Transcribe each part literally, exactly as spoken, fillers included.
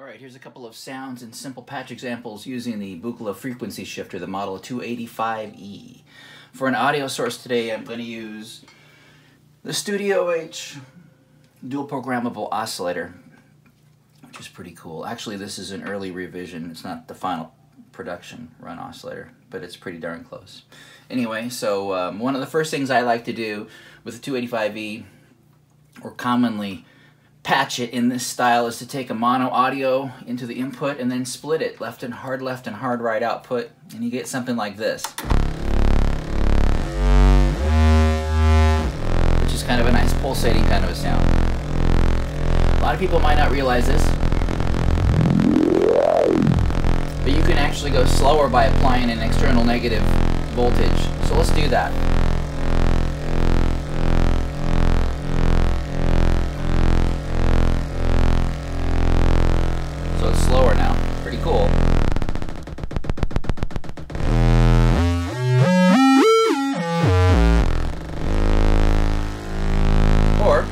Alright, here's a couple of sounds and simple patch examples using the Buchla Frequency Shifter, the model two eighty-five E. For an audio source today, I'm going to use the Studio H Dual Programmable Oscillator, which is pretty cool. Actually, this is an early revision. It's not the final production run oscillator, but it's pretty darn close. Anyway, so um, one of the first things I like to do with the two eighty-five E, or commonly patch it in this style, is to take a mono audio into the input and then split it left and hard left and hard right output, and you get something like this, which is kind of a nice pulsating kind of a sound. A lot of people might not realize this, but you can actually go slower by applying an external negative voltage. So let's do that. Slower now. Pretty cool. Or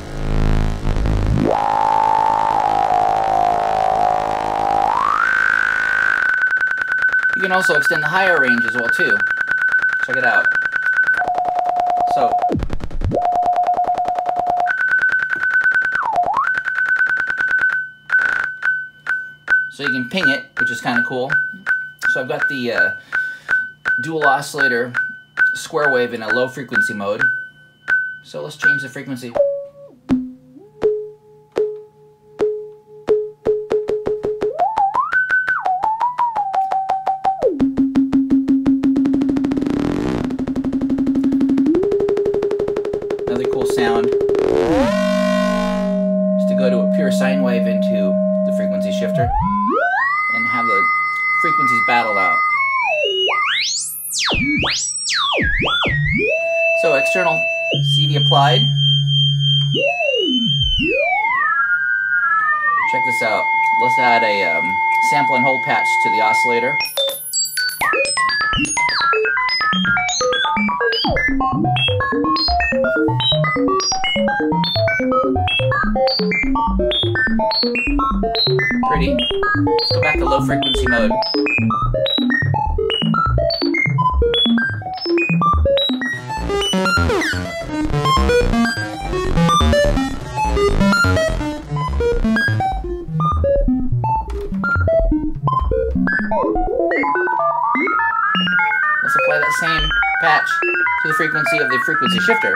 you can also extend the higher range as well too. Check it out. So So you can ping it, which is kind of cool. So I've got the uh, dual oscillator square wave in a low frequency mode. So let's change the frequency. Another cool sound is to go to a pure sine wave into the frequency shifter and have the frequencies battle out. So external C V applied. Check this out. Let's add a um, sample and hold patch to the oscillator. Pretty. Let's go back to low frequency mode. Let's apply that same patch to the frequency of the frequency shifter.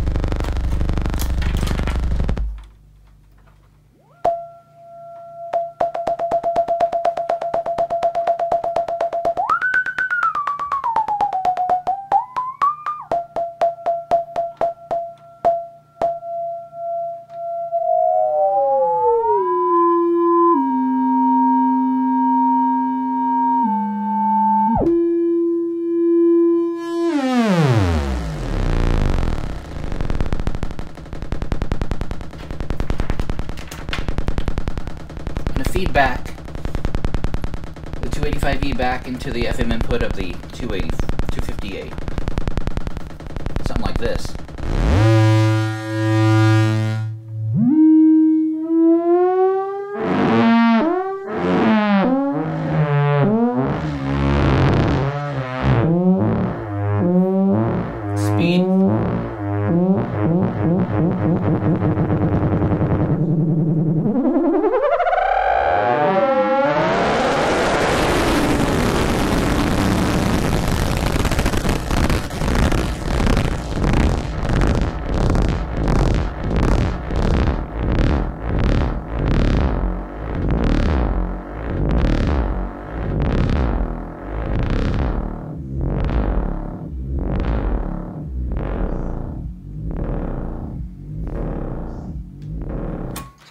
back, the two eighty-five E back into the F M input of the two fifty-eight. Something like this.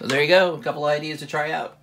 There you go, a couple of ideas to try out.